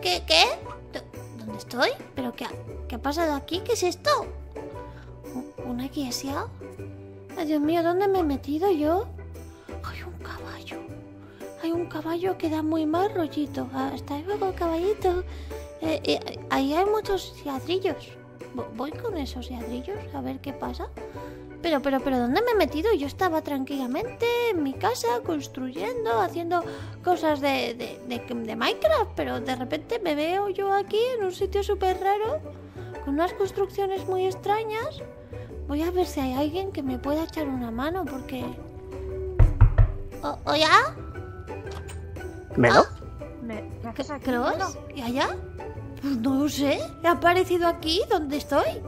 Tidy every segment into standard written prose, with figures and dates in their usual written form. ¿Qué? ¿Dónde estoy? ¿Pero qué ha pasado aquí? ¿Qué es esto? ¿Una iglesia? Ay, Dios mío, ¿dónde me he metido yo? Hay un caballo. Hay un caballo que da muy mal rollito. Hasta luego, caballito. Ahí hay muchos ladrillos. Voy con esos ladrillos a ver qué pasa. Pero, ¿dónde me he metido? Yo estaba tranquilamente en mi casa, construyendo, haciendo cosas de Minecraft. Pero de repente me veo yo aquí en un sitio súper raro, con unas construcciones muy extrañas. Voy a ver si hay alguien que me pueda echar una mano, porque... ¿Hola? ¿Melo? ¿Cross? ¿Y allá? Pues no lo sé. ¿He aparecido aquí? ¿Dónde estoy?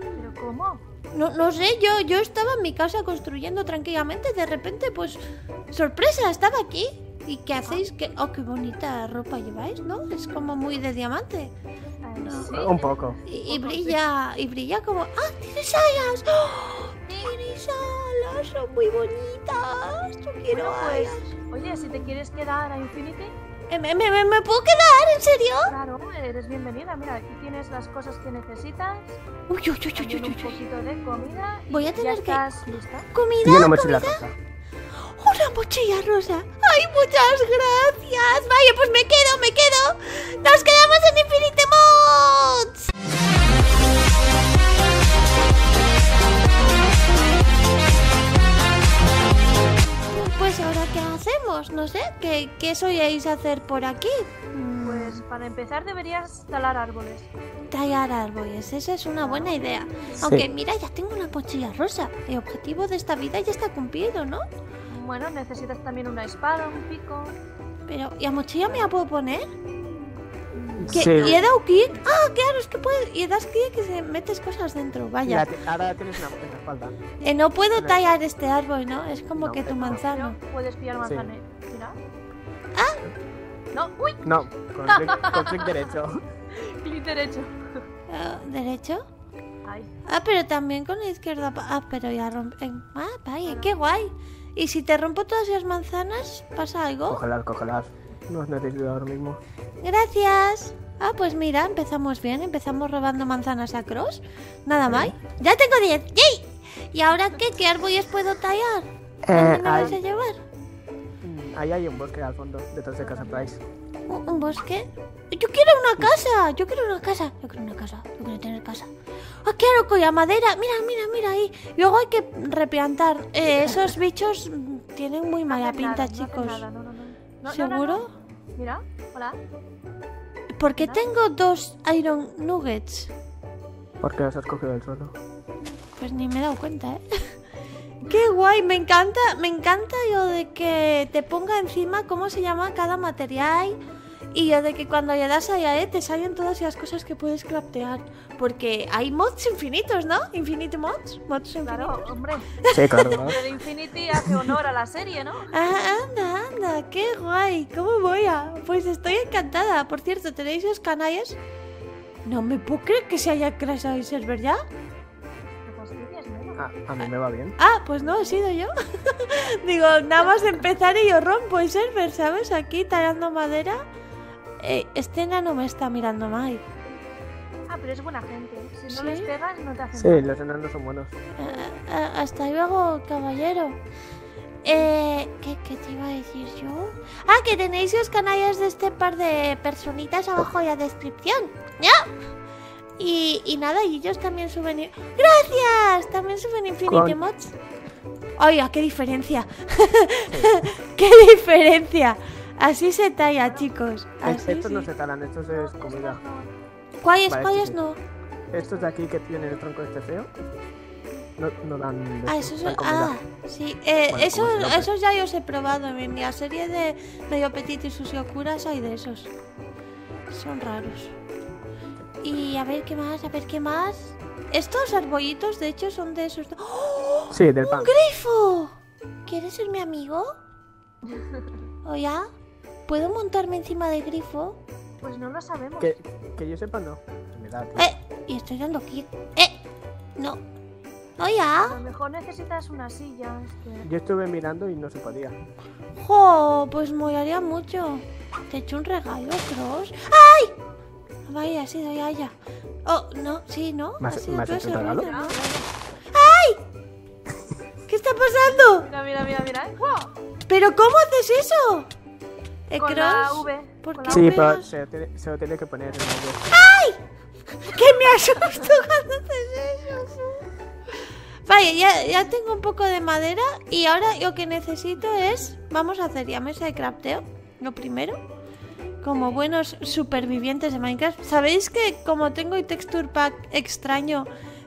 ¿Pero cómo? No sé, yo estaba en mi casa construyendo tranquilamente, de repente, pues, sorpresa, estaba aquí. ¿Y qué hacéis? Oh, qué bonita ropa lleváis, ¿no? Es como muy de diamante. No. Sí. Un poco. Y brilla, sí. Y brilla como... ¡Ah, tienes alas! ¡Oh, tienes alas! ¡Son muy bonitas! ¡Yo quiero alas! Pues, oye, si te quieres quedar a Infinity... ¿Me puedo quedar? ¿En serio? Claro, eres bienvenida. Mira, aquí tienes las cosas que necesitas. Uy. Un poquito de comida. Voy a tener que... ¿Lista? ¿Comida? Una mochila rosa. ¡Una mochila rosa! ¡Ay, muchas gracias! Vaya, pues me quedo. ¡Nos quedamos en Infinity Mods! Pues ahora, ¿qué hacemos? No sé, ¿qué solíais hacer por aquí? Pues para empezar deberías talar árboles. Tallar árboles, esa es una buena idea. Sí. Aunque mira, ya tengo una mochila rosa. El objetivo de esta vida ya está cumplido, ¿no? Bueno, necesitas también una espada, un pico... Pero, ¿y la mochila me la puedo poner? Sí. ¿Y he dado clic? Ah, claro, es que puedes... Y das clic y se metes cosas dentro, vaya. Ahora tienes una en la espalda. No puedo tallar este árbol, ¿no? Es como que tu manzana. No puedes pillar manzana, mira. ¡Ah! ¡No! ¡Uy! No, con clic derecho. Clic derecho. ¿Derecho? Ay. Ah, pero también con la izquierda... Ah, pero ya rompen... Ah, vaya, qué guay. ¿Y si te rompo todas las manzanas, pasa algo? Cógelas. No necesito ahora mismo. Gracias. Ah, pues mira, empezamos bien. Empezamos robando manzanas a Cross. Nada mal. ¡Ya tengo 10! ¡Yay! ¿Y ahora qué? ¿Qué árboles puedo tallar? ¿Dónde me vais a llevar? Ahí hay un bosque al fondo, detrás de Casa Price. ¿Un bosque? Yo quiero una casa. Yo quiero tener casa. Ah, claro, con la madera. Mira ahí. Luego hay que replantar. Esos bichos tienen muy mala pinta, chicos. No, ¿seguro? No. Mira, hola. ¿Por qué tengo 2 Iron Nuggets? Porque las has cogido del suelo. Pues ni me he dado cuenta, ¿eh? ¡Qué guay! Me encanta lo de que te ponga encima cómo se llama cada material. Y lo de que cuando le das a IAE te salen todas las cosas que puedes craftear. Porque hay mods infinitos, ¿no? Infinity mods. Mods infinitos. Claro, hombre. Sí, claro. ¿No? El Infinity hace honor a la serie, ¿no? Ah, anda. Qué guay. ¿Cómo voy a...? Pues estoy encantada. Por cierto, ¿tenéis los canales? No me puedo creer que se haya crashado el server ya. A mí me va bien. Ah, pues no, he sido yo. Digo, nada más empezar y yo rompo el server, ¿sabes? Aquí talando madera. Estena no me está mirando mal. Ah, pero es buena gente. Si no les pegas, no te hacen mal. Sí, los enanos son buenos. Hasta luego, caballero. ¿Qué te iba a decir yo? Ah, que tenéis los canallas de este par de personitas abajo en la descripción. ¡No! Y nada, y ellos también suben... ¡Gracias! También suben Infinity Mods. ¡Ay, qué diferencia! ¡Qué diferencia! Así se talla, chicos. Estos no se talan, estos es comida. ¿Cuáles no? Estos de aquí que tienen el tronco este feo. No dan... sí. Esos ya los he probado. En la serie de Melo Petit y sus Locuras hay de esos. Son raros. Y a ver qué más. Estos arbolitos, de hecho, son de esos... ¡Oh! Sí, del pan. ¡Un grifo! ¿Quieres ser mi amigo? ¿Hola? ¿Puedo montarme encima del grifo? Pues no lo sabemos. Que yo sepa, no. Me da, y estoy dando aquí. No. ¿Hola? A lo mejor necesitas unas sillas. Yo estuve mirando y no se podía. ¡Jo! Pues molaría mucho. Te he hecho un regalo, Cross. ¡Ay! Vaya, ha sido ya, ya. Oh, no, sí, ¿no? ¿Ha sido tú ese regalo? ¡Ay! ¿Qué está pasando? Mira, mira, mira, mira. ¡Wow! ¿Pero cómo haces eso? Con la V. ¿Por qué? Sí, pero se lo tiene que poner en la V. ¡Ay! ¡Que me asusto cuando haces eso! Vale, ya tengo un poco de madera. Y ahora lo que necesito es... Vamos a hacer ya mesa de crafteo. Lo primero. Como buenos supervivientes de Minecraft. ¿Sabéis que como tengo el texture pack extraño,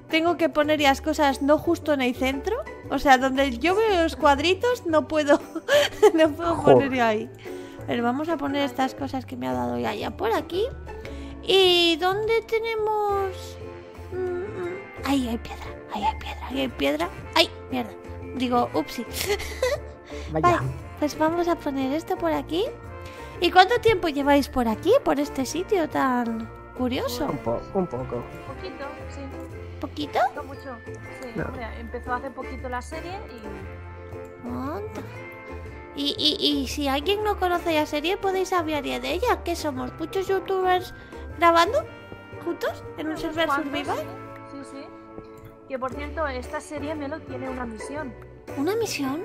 tengo que poner las cosas no justo en el centro? O sea, donde yo veo los cuadritos no puedo, no puedo poner ahí. Pero vamos a poner estas cosas que me ha dado ya por aquí. ¿Y dónde tenemos...? Ahí hay piedra, ahí hay piedra, ahí hay piedra. ¡Ay, mierda! Digo, upsi. Vale, pues vamos a poner esto por aquí. ¿Y cuánto tiempo lleváis por aquí, por este sitio tan curioso? Un poco. Poquito, sí. ¿Poquito? No mucho. Sí, no. Mira, empezó hace poquito la serie y... Y si alguien no conoce la serie, podéis hablar de ella. ¿Qué somos? ¿Muchos youtubers grabando juntos en un server survival? Sí, sí. Que por cierto, esta serie, Melo, tiene una misión. ¿Una misión?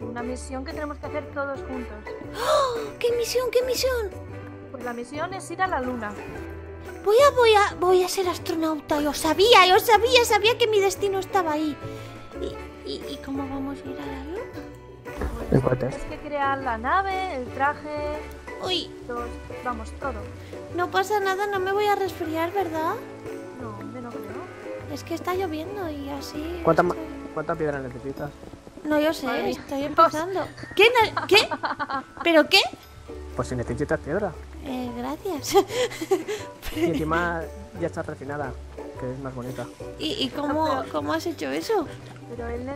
Una misión que tenemos que hacer todos juntos. ¡Oh! ¿Qué misión? ¿Qué misión? Pues la misión es ir a la luna. Voy a ser astronauta. Yo sabía que mi destino estaba ahí. ¿Y cómo vamos a ir a la luna? Pues tienes que crear la nave, el traje... Uy. Vamos, todo. No pasa nada, no me voy a resfriar, ¿verdad? No, no creo. Es que está lloviendo y así... ¿Cuánta piedra necesitas? No, yo sé, ay, estoy empezando. ¿Qué? ¿Pero qué? Pues si necesitas piedra. Gracias. Y encima ya está refinada, que es más bonita. ¿Y cómo has hecho eso? Pero ella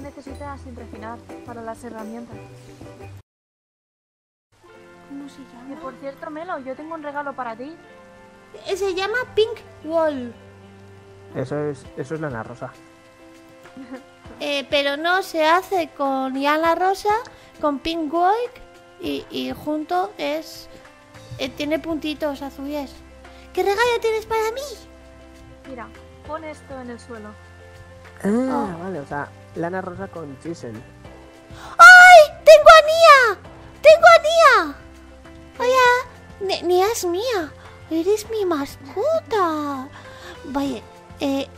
necesita sin refinar para las herramientas. ¿Cómo se llama? Y por cierto, Melo, yo tengo un regalo para ti. Se llama Pink Wall. Eso es lana rosa. Pero no se hace con lana rosa, con pink gold y junto es... tiene puntitos azules. ¿Qué regalo tienes para mí? Mira, pon esto en el suelo. Ah, vale, o sea, lana rosa con chisel. ¡Ay! ¡Tengo a Nia! Hola, Nia es mía. Eres mi mascota. Vaya, ¿qué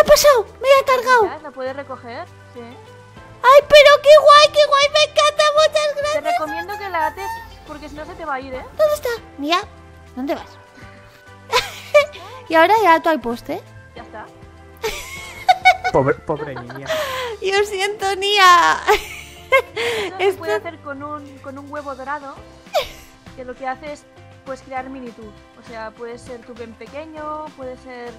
ha pasado? Me la he cargado. ¿La puedes recoger? Sí. ¡Ay, pero qué guay! ¡Me encanta! ¡Muchas gracias! Te recomiendo que la ates porque si no se te va a ir, ¿eh? ¿Dónde está? Mira, ¿dónde vas? Y ahora ya ato al poste. Ya está. Pobre niña. Yo siento, Nia. Esto se puede hacer con un huevo dorado, que lo que hace es pues crear miniatura. O sea, puede ser tú bien pequeño, puede ser...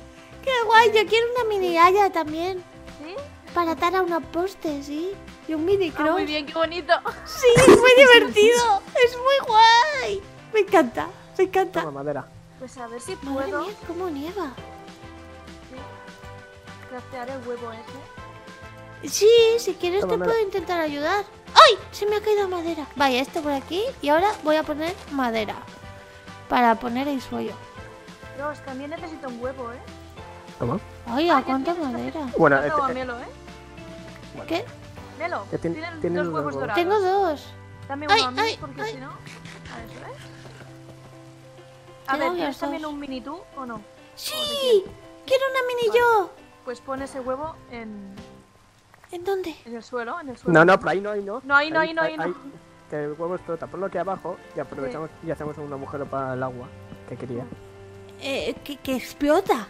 ¡Qué guay! Yo quiero una mini Aya también. ¿Sí? Para atar a una poste, sí. Y un mini Cross. Muy bien, qué bonito. Sí, es muy divertido. Es muy guay. Me encanta, me encanta. Toma madera. Pues a ver si puedo. Madre mía, cómo nieva. Sí. Craftear el huevo ese. Sí, si quieres te puedo intentar ayudar. ¡Ay! Se me ha caído madera. Vaya, esto por aquí. Y ahora voy a poner madera. Para poner el suelo. Dios, también necesito un huevo, ¿eh? ¿Cómo? Ay, ¿a cuánta madera? Bueno, Melo, ¿eh? ¿Qué? Melo, ¿tienes dos huevos dorados? Tengo dos. Dame uno a mí, porque si no... A ver, ¿sabes? A ver, ¿tienes también un mini tú o no? ¡Sí! ¡Quiero una mini yo! Pues pon ese huevo en... ¿En dónde? En el suelo, No, pero ahí no, ahí no. Que el huevo explota, ponlo aquí abajo y aprovechamos y hacemos un agujero para el agua que quería. ¿Que explota?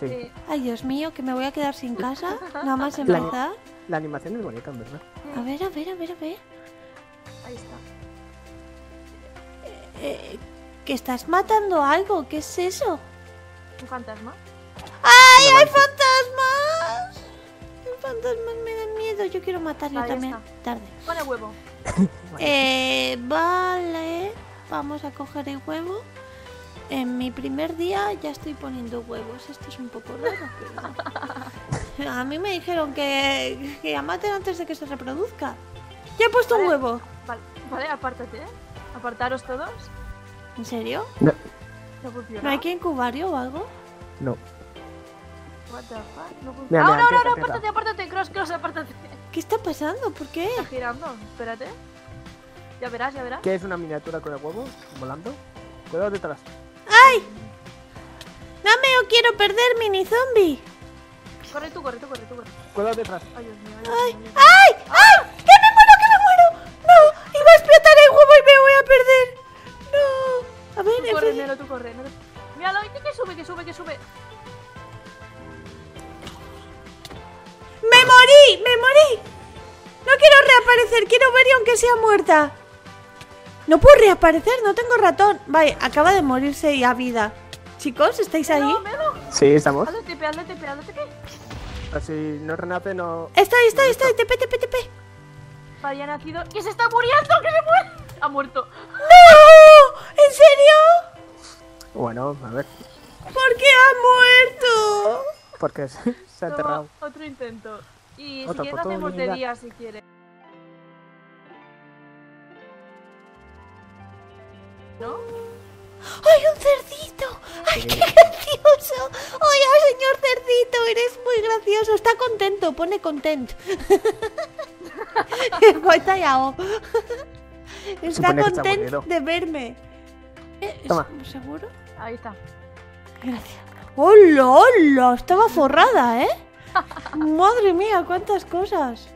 Sí. Ay, Dios mío, que me voy a quedar sin casa. Nada más empezar. La animación es bonita, en verdad. A ver. Ahí está. ¿Que estás matando algo? ¿Qué es eso? ¿Un fantasma? ¡Ay, hay fantasmas! Los fantasmas me dan miedo. Yo quiero matarlo también. Está. Tarde. Pon el huevo. Vale. Vamos a coger el huevo. En mi primer día ya estoy poniendo huevos. Esto es un poco raro, pero... A mí me dijeron que la maten antes de que se reproduzca. Ya he puesto un huevo. Vale, apártate. ¿Apartaros todos? ¿En serio? No. ¿No hay que incubario o algo? No. What the fuck? No, mira, mira, no, apártate, apártate, Cross, apártate. ¿Qué está pasando? ¿Por qué? Está girando, espérate. Ya verás, ya verás. ¿Qué es una miniatura con el huevo volando? Cuidado detrás. ¡Ay! ¡Dame o quiero perder, mini zombie! Corre tú, corre tú, corre tú. Cuidado detrás. ¡Ay, Dios mío! ¡Ay! Dios mío. ¡Ay! ¡Ay! ¡Que me muero, que me muero! ¡No! ¡Iba a explotar el huevo y me voy a perder! ¡No! A ver, tú corre, Melo, tú corre. Míralo, que sube, que sube, que sube. ¡Me morí! ¡Me morí! No quiero reaparecer, quiero ver y aunque sea muerta. No puedo reaparecer, no tengo ratón. Vale, acaba de morirse y a vida. Chicos, ¿estáis ahí? Melo. Sí, estamos. Hazle TP, hazle TP, hazle TP. Así no renace, no... Estoy, TP. Había nacido... ¡Que se está muriendo! ¡Que se muere! ¡Ha muerto! ¡No! ¿En serio? Bueno, a ver. ¿Por qué ha muerto? Porque se ha enterrado. Otro intento. Y si quieres hacemos de día, si quieres. ¿No? ¡Ay, un cerdito! ¡Ay, qué gracioso! ¡Hola, señor cerdito! Eres muy gracioso. Está contento, pone content. Está contento de verme. Toma. ¿Seguro? Ahí está. Gracias. ¡Hola, hola! Estaba forrada, ¿eh? Madre mía, cuántas cosas.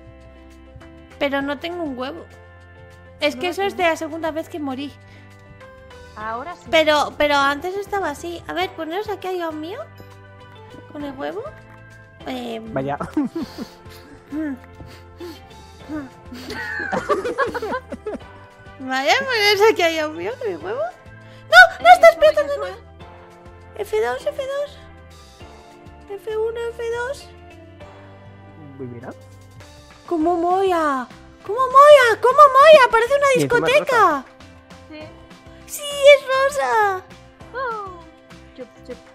Pero no tengo un huevo. Es que eso es de la segunda vez que morí. Ahora sí. Pero antes estaba así. A ver, poneros aquí al lado mío. Con el huevo. Vaya. Vaya, poneros aquí al lado mío con el huevo. ¡No! ¡No estás explotando! F2. F1, F2. Muy bien. ¡Cómo mola! ¡Cómo mola! ¡Cómo mola! ¡Parece una discoteca! Sí. ¡Sí, es rosa! Oh.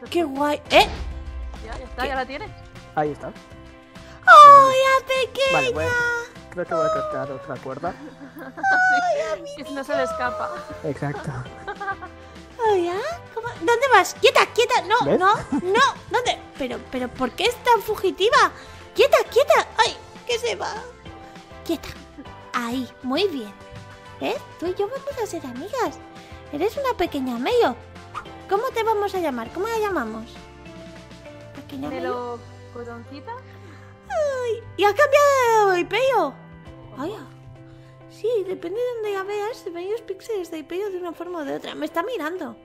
¡Qué guay! ¡Eh! Ya está, ¿qué? Ya la tienes. Ahí está. ¡Oh, ya pequeña! Vale, bueno, creo que voy a cortar otra cuerda. ¡Ay, no se le escapa! Exacto. Hola, ¿cómo? ¿Dónde vas? ¡Quieta! ¡No, ¿ves? No! ¿Dónde? Pero, ¿por qué es tan fugitiva? ¡Quieta! ¡Ay, que se va! ¡Quieta! Ahí, muy bien. ¿Ves? Tú y yo vamos a ser amigas. Eres una pequeña Melo. ¿Cómo te vamos a llamar? ¿Cómo la llamamos? ¿Pequeña Melo? ¿Cotoncita? ¡Ay! ¡Y ha cambiado de Ipeo! ¡Ay! Sí, depende de donde la veas, se ven los píxeles de Ipeo de una forma o de otra. Me está mirando.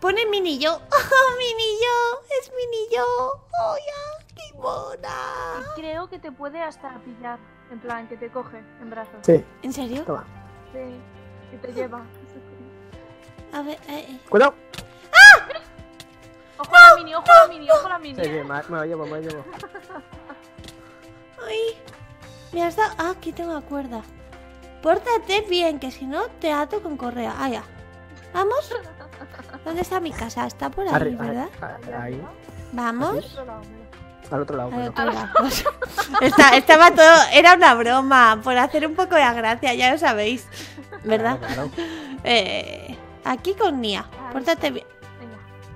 Pone mini yo. ¡Oh, mini yo! ¡Es mini yo! ¡Oh, ya! ¡Qué mona! Y creo que te puede hasta pillar. En plan, que te coge en brazos. Sí. ¿En serio? Toma. Sí, que te lleva. A ver, ¡cuidado! ¡Ah! ¡Ojo a la mini, ojo a la mini, ojo a la mini! Sí, me la llevo. ¡Ay! Me has dado... Ah, aquí tengo la cuerda. Pórtate bien, que si no te ato con correa. Ah, ya. ¿Vamos? ¿Dónde está mi casa? Está por ahí, ¿verdad? Ahí. ¿Vamos? Al otro lado. Al otro lado. Estaba todo... Era una broma, por hacer un poco de gracia, ya lo sabéis. ¿Verdad? Claro. Aquí con Nia. Pórtate bien.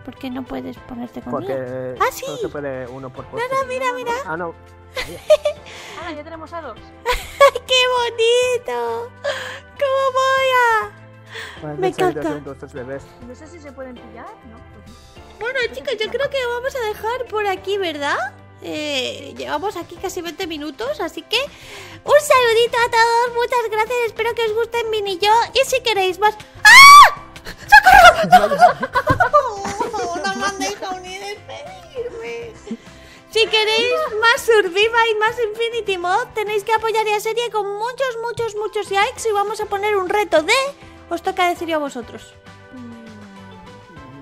¿Por qué no puedes ponerte con Nia? ¡Ah, sí! No se puede uno por puesto. No, mira. Ah, no. Ah, ya tenemos a dos. ¡Qué bonito! ¡Cómo mola! Me encanta. No sé si se pueden pillar, ¿no? Bueno, chicos, yo creo que vamos a dejar por aquí, ¿verdad? Llevamos aquí casi 20 minutos, así que un saludito a todos, muchas gracias, espero que os gusten Mini Yo y si queréis más... ¡Ah! ¡Socorro! No me han dejado ni despedirme. Si queréis más Surviva y más Infinity Mod, tenéis que apoyar la serie con muchos likes y vamos a poner un reto de... Os toca decir yo a vosotros.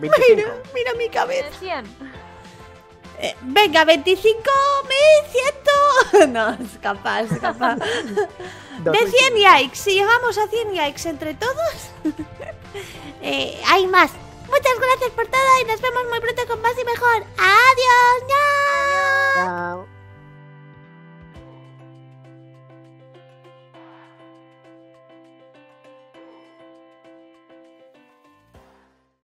25. Mira mi cabeza. 100. Venga, 25.100. No, es capaz. De 100 likes. Si llegamos a 100 likes entre todos, hay más. Muchas gracias por todo y nos vemos muy pronto con más y mejor. ¡Adiós! ¡Nya!